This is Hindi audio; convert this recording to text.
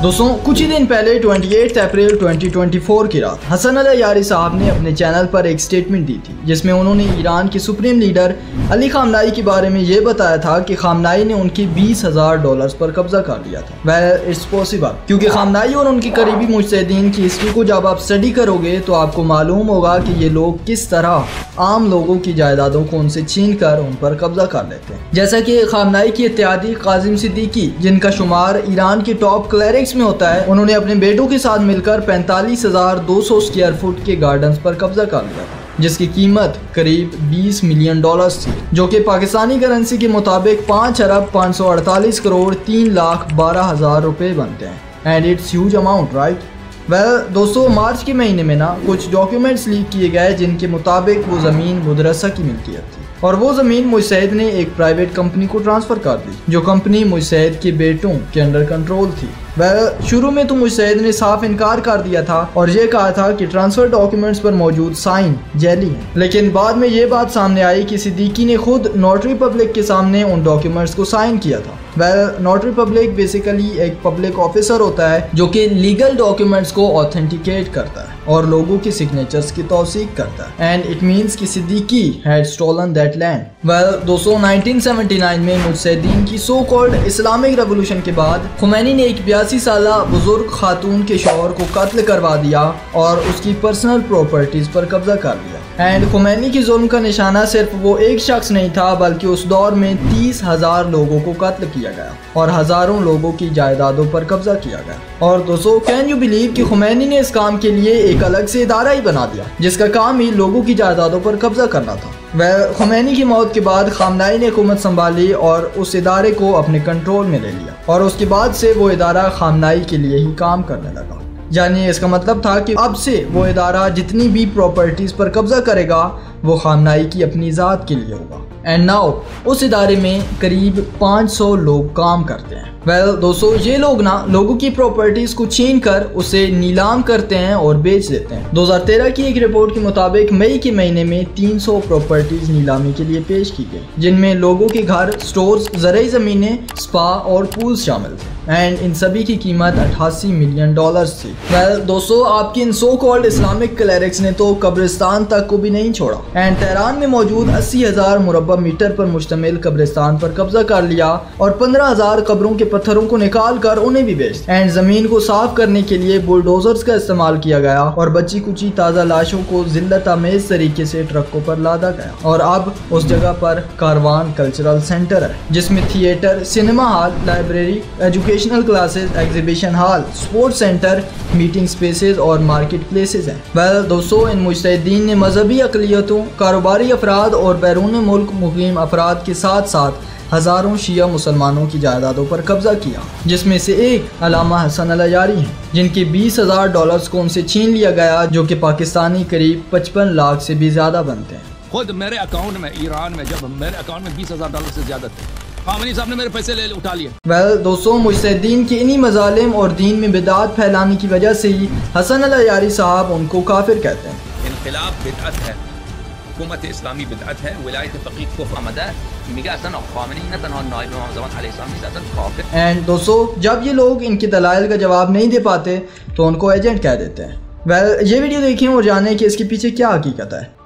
दोस्तों कुछ ही दिन पहले 28 अप्रैल 2024 की रात हसन अल्लाहयारी साहब ने अपने चैनल पर एक स्टेटमेंट दी थी जिसमें उन्होंने ईरान के सुप्रीम लीडर अली खामेनेई के बारे में ये बताया था कि खामेनेई ने उनकी $20,000 पर कब्जा कर लिया था। वेल इट्स पॉसिबल, क्योंकि खामेनेई और उनके करीबी मुस्तैदीन की हिस्ट्री को जब आप स्टडी करोगे तो आपको मालूम होगा कि ये लोग किस तरह आम लोगों की जायदादों को उनसे छीन कर उन पर कब्जा कर लेते हैं। जैसा कि खामेनेई की इत्यादी काज़िम सिद्दीकी, जिनका शुमार ईरान के टॉप क्लैरिक में होता है, उन्होंने अपने बेटों के साथ मिलकर 45,200 स्क्वायर फुट के गार्डन्स पर कब्जा कर लिया जिसकी कीमत करीब $20 मिलियन थी, जो कि पाकिस्तानी करेंसी के मुताबिक 5,548,03,12,000 रुपए बनते हैं। And it's huge amount, right. Well दोस्तों, मार्च के महीने में ना कुछ डॉक्यूमेंट्स लीक किए गए जिनके मुताबिक वो ज़मीन मुदरसा की मिल्कियत थी और वो ज़मीन मुस्तैद ने एक प्राइवेट कंपनी को ट्रांसफ़र कर दी, जो कंपनी मुस्तैद के बेटों के अंडर कंट्रोल थी। वह शुरू में तो मुस्तैद ने साफ इनकार कर दिया था और ये कहा था कि ट्रांसफ़र डॉक्यूमेंट्स पर मौजूद साइन जैली हैं, लेकिन बाद में ये बात सामने आई कि सिद्दीकी ने खुद नोटरी पब्लिक के सामने उन डॉक्यूमेंट्स को साइन किया था। वह नोटरी पब्लिक बेसिकली एक पब्लिक ऑफिसर होता है जो कि लीगल डॉक्यूमेंट्स को ऑथेंटिकेट करता है और लोगों के सिग्नेचर्स की तौसीक करता है। एंड इट मींस कि Siddiqui had stolen that land. Well दोस्तों, 1979 में मुस्तैदीन की सो कॉल्ड इस्लामिक रेवोल्यूशन के बाद खुमैनी ने एक 82 साला बुजुर्ग खातून के शौहर को कत्ल करवा दिया और उसकी पर्सनल प्रॉपर्टीज पर कब्जा कर लिया। एंड खुमैनी की जुल्म का निशाना सिर्फ वो एक शख्स नहीं था, बल्कि उस दौर में 30,000 लोगों को कत्ल किया गया और हज़ारों लोगों की जायदादों पर कब्जा किया गया। और दोस्तों, कैन यू बिलीव कि खुमैनी ने इस काम के लिए एक अलग से इदारा ही बना दिया जिसका काम ही लोगों की जायदादों पर कब्जा करना था। वह खुमैनी की मौत के बाद खामेनेई ने हुकूमत संभाली और उस इदारे को अपने कंट्रोल में ले लिया और उसके बाद से वो इदारा खामेनेई के लिए ही काम करने लगा। यानी इसका मतलब था कि अब से वो इदारा जितनी भी प्रॉपर्टीज़ पर कब्जा करेगा वो खामेनेई की अपनी ज़ात के लिए होगा। एंड नाउ उस इदारे में करीब 500 लोग काम करते हैं। वेल दोस्तों, ये लोग ना लोगों की प्रॉपर्टीज़ को छीन कर उसे नीलाम करते हैं और बेच देते हैं। 2013 की एक रिपोर्ट के मुताबिक मई के महीने में 300 प्रॉपर्टीज़ नीलामी के लिए पेश की गई, जिनमें लोगों के घर, स्टोर्स, ज़रूरी ज़मीनें, स्पा और पूल शामिल थे। एंड इन सभी की कीमत $88 मिलियन थी। वेल दोस्तों, आपके इन सो कॉल्ड इस्लामिक क्लैरिक्स ने तो कब्रिस्तान तक को भी नहीं छोड़ा। एंड तेहरान में मौजूद 80,000 मुरबा मीटर पर मुश्तमिल कब्रिस्तान पर कब्जा कर लिया और 15,000 कब्रों के पत्थरों को निकाल कर उन्हें भी बेच दिया। एंड जमीन को साफ करने के लिए बुलडोजर्स का इस्तेमाल किया गया और बची कुची ताज़ा लाशों को जिल्लत आमेज तरीके से ट्रकों पर लादा गया। और अब उस जगह पर कारवान कल्चरल सेंटर है जिसमें theatre, cinema hall, library, education classes, exhibition hall, sports centre, meeting spaces और मार्केट प्लेसेस हैं। वेल दोस्तों, इन मुस्तैदीन ने मजहबी अकलियतों, कारोबारी अफराद और बैरून मुल्क मुकीम अफराद के साथ साथ हज़ारों शिया मुसलमानों की जायदादों पर कब्जा किया, जिसमें से एक अलामा हसन अल्लाहयारी हैं, जिनके $20,000 को उनसे छीन लिया गया, जो कि पाकिस्तानी करीब 55 लाख से भी ज़्यादा बनते हैं। खुद मेरे अकाउंट में ईरान में जब मेरे अकाउंट में $20,000 से ज़्यादा थे, खामेनेई साहब ने मेरे पैसे ले उठा लिए। वेल दोस्तों, मुस्तैदीन के इन्हीं मजालिम और दीन में बिदात फैलाने की वजह से ही हसन अल्लाहयारी साहब उनको काफिर कहते हैं। इनकलाब बिदअत है, हुकूमत इस्लामी बिदअत है, विलायत फ़क़ीह कुफ़्र आमदा है। एंड दोस्तों, जब ये लोग इनके दलाइल का जवाब नहीं दे पाते तो उनको एजेंट कह देते हैं। वेल ये वीडियो देखें और जानें कि इसके पीछे क्या हकीकत है।